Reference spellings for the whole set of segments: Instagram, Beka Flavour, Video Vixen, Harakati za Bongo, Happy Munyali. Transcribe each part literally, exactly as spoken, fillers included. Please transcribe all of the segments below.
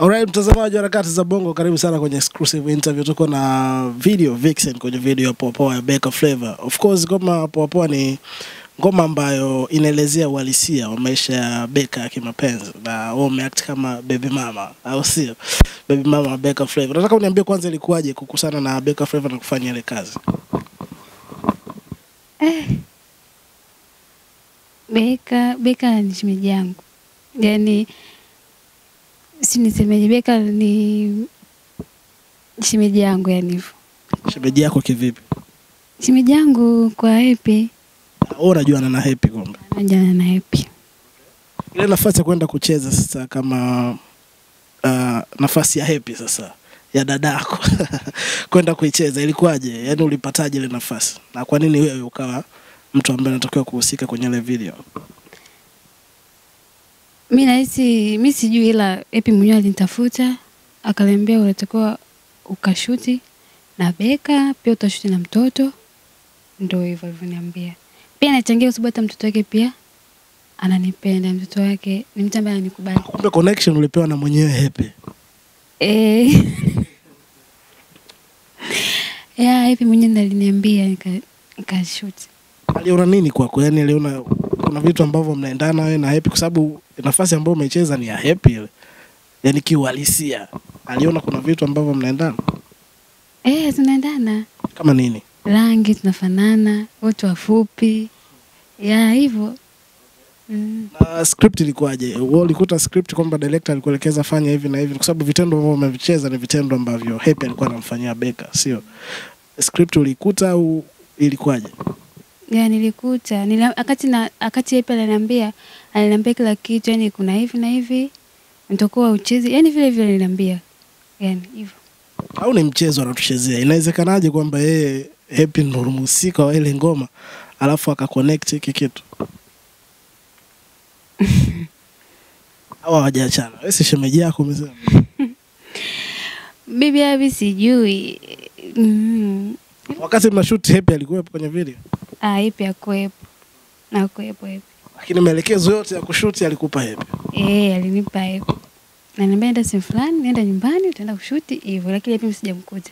Alright, mtazamaji wa Harakati za Bongo, karibu sana kwenye exclusive interview. Tuko na Video Vixen kwenye video ya Poa Poa ya Beka Flavour. Of course, ngoma Poa Poa ni ngoma ambayo inaelezea uhalisia wa maisha ya Beka kimapenzi. Na wao umeact kama baby mama, au sio? Baby mama Beka Flavour. Nataka uniambie kwanza ilikuwaje kukusana na Beka Flavour na kufanya ile kazi. Eh. Beka, Beka ni shemeji yangu. Yaani sinisemeje, Beka ni shemeji yangu ya nifu. Shemeji yako kivipi? Shemeji yangu kwa Happy. Ora juana na Happy kumbe. Anajana na Happy. Ile nafasi ya kwenda kucheza sasa kama uh, nafasi ya Happy sasa ya dadako kwenda kuicheza ilikuwaje? Yaani ulipataje ile nafasi? Na kwa nini wewe ukawa mtu ambaye anatakiwa kuhusika kwenye ile video? Mimi nahisi mimi sijui, ila Happy Munyali alinitafuta akaniambia unatakiwa ukashuti na Beka, pia utashuti na mtoto. Ndio hivyo aliniambia. Pia nachangia sababu hata mtoto wake pia ananipenda, mtoto wake ni mtu ambaye anikubali. Kumbe connection ulipewa na mwenyewe Happy. Eh. Yeah, Happy mwenyewe ndo aliniambia nikashoot. Aliona nini kwako? Yaani aliona kuna vitu ambavyo mnaendana wewe na Happy, kwa sababu nafasi ambayo umecheza ni ya Happy ile. Yaani kiuhalisia. Aliona kuna vitu ambavyo mnaendana? Eh, tunaendana. Kama nini? Rangi tunafanana, wote wafupi. Ya hivyo. Mm. Na script ilikuwaje? Wao likuta script kwamba director alikuelekeza fanya hivi na hivi, kwa sababu vitendo ambavyo umevicheza ni vitendo ambavyo Happy alikuwa anamfanyia Beka, sio? Script ulikuta au ilikuwaje? Ya nilikuta, nila, akati na akati Happy aliniambia, aliniambia kila kitu, yani kuna hivi na hivi, nitakuwa ucheze, yani vile vile aliniambia. Yani hivyo. Au ni mchezo anatuchezea? Inawezekanaje kwamba yeye Happy ndo mhusika wa ile ngoma alafu akaconnect hiki kitu? Hawa hawajaachana. Wewe si shemeji yako umesema? Bibi habi sijui. Mm. Wakati mnashoot Happy alikuwa kwenye video? Ah, Happy hakuwepo. Na kuwepo Happy. Lakini maelekezo yote ya kushoot alikupa Happy. Eh, alinipa Happy. Na niambia nenda sehemu fulani, nenda nyumbani utaenda kushoot hivyo, lakini Happy msijamkuta.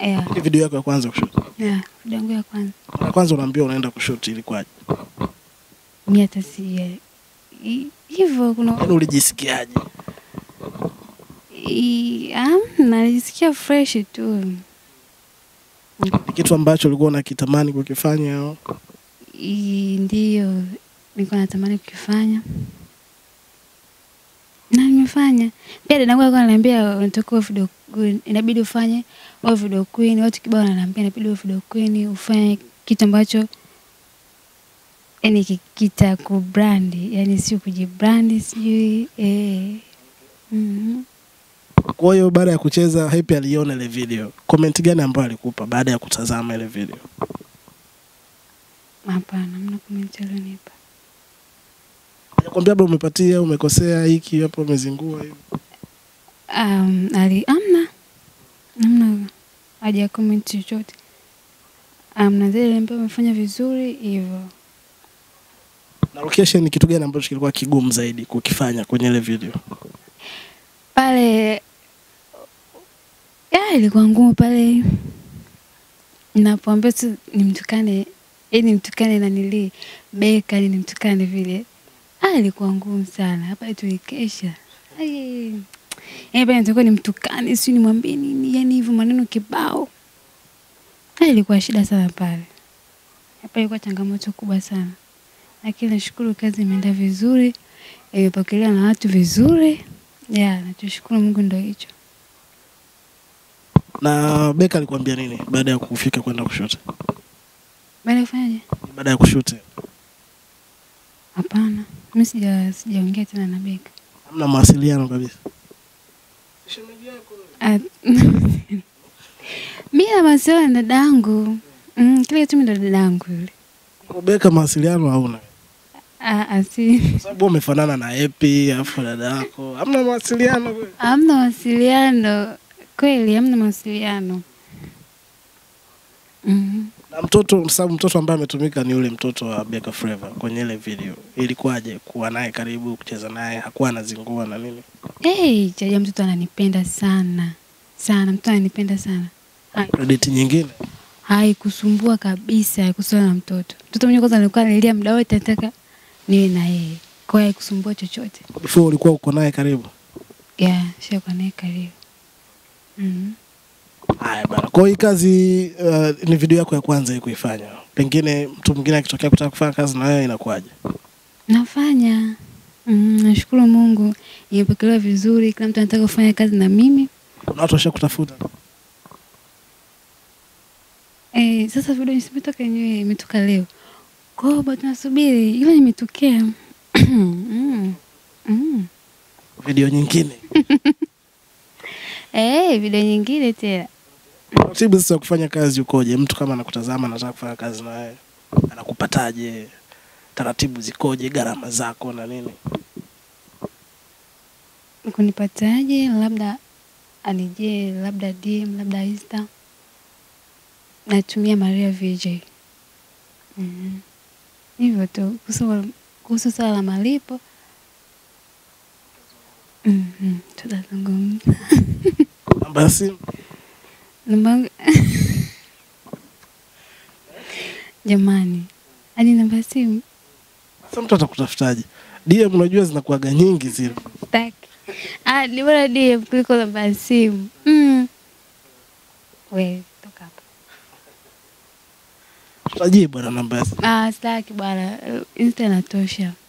Yeah. Ile video yako ya kwanza kushoot. Yeah, video yangu ya kwanza. Na kwanza unaambiwa unaenda kushoot ilikwaje? Mimi hata si hivyo kuna. Yaani ulijisikiaje? I am najisikia fresh tu. Kitu ambacho ulikuwa unakitamani kukifanya au? Ndio, nilikuwa natamani kukifanya. Na nimefanya. Pia dada yangu ananiambia unataka video queen, inabidi ufanye au video queen, watu kibao wananiambia inabidi video queen ufanye kitu ambacho yani kikita ku brand, yani sio kujibrand sijui eh. Mhm. Kwa hiyo baada ya kucheza Happy aliona ile video, comment gani ambayo alikupa baada ya kutazama ile video? Hapana, mna comment alinipa. Nakwambia bado umepatia, umekosea hiki hapo, umezingua hivi. Um, ali amna. Amna haja comment chochote. Amna zile mbao umefanya vizuri hivyo. Na location ni kitu gani ambacho kilikuwa kigumu zaidi kukifanya kwenye ile video? Pale ya ilikuwa ngumu pale. Ninapoambia tu nimtukane, yani nimtukane na nili Beka, ni nimtukane vile. Ah, ilikuwa ngumu sana. Hapa tulikesha. Ai. Eh, bwana nitakuwa nimtukane, si nimwambie nini, yani hivyo maneno kibao. Ah, ilikuwa shida sana pale. Hapa ilikuwa changamoto kubwa sana. Lakini nashukuru kazi imeenda vizuri, imepokelewa na watu vizuri. Yeah, natushukuru Mungu ndio hicho. Na Beka alikwambia nini baada ya kufika kwenda kushoot? Baada ya kufanyaje? Baada ya kushoot. Hapana, mimi sija sijaongea tena na Beka. Hamna mawasiliano kabisa. Shemeji yako. Mimi na mawasiliano na dadangu. Mm, kile tu mimi na dadangu yule. Beka mawasiliano hauna? Ah, asi. Sababu umefanana na Happy afu dadako. Hamna mawasiliano kweli? Hamna mawasiliano. Kweli hamna mawasiliano. Mhm. Mm. Na mtoto msabu mtoto ambaye ametumika ni yule mtoto wa Beka Flavour kwenye ile video. Ilikuwaje kuwa naye karibu, kucheza naye, hakuwa anazingua na nini? Eh, hey, jamaa mtoto ananipenda sana. Sana, mtoto ananipenda sana. Credit nyingine? Hai kusumbua kabisa, haikusumbua na mtoto. Mtoto mwenyewe kwanza alikuwa analia muda wote anataka niwe na yeye. Kwa hiyo kusumbua chochote. Before ulikuwa uko naye karibu? Yeah, sio kwa naye karibu. Mhm. Haya bana, kwa hiyo kazi uh, ni video yako ya kwanza hii kuifanya. Pengine mtu mwingine akitokea kutaka kufanya kazi na wewe inakuaje? Nafanya. Mm, nashukuru Mungu. Nimepokelewa vizuri, kila mtu anataka kufanya kazi na mimi. Kuna watu washakutafuta. Eh, sasa video isimetoka yenyewe, imetoka leo. Kwa hiyo bado tunasubiri, ile imetokea. mm. Mm. Video nyingine. Eh, video nyingine tena. Utaratibu sasa kufanya kazi ukoje? Mtu kama anakutazama anataka kufanya kazi na wewe, anakupataje? Taratibu zikoje? Gharama zako na nini? Kunipataje? Labda anije, labda D M, labda Insta. Natumia Maria V J. Mhm. Hivyo tu. Kuhusu kuhusu swala la malipo. Mhm. Tutazungumza. Basi namba jamani, ani namba simu sasa mtu atakutafutaje? D M unajua zinakuaga nyingi zile. Sitaki. Ah, ni bora D M kuliko namba simu. Mm. Wewe toka hapa. Tutajibu na namba. Ah, sitaki bwana. Insta natosha.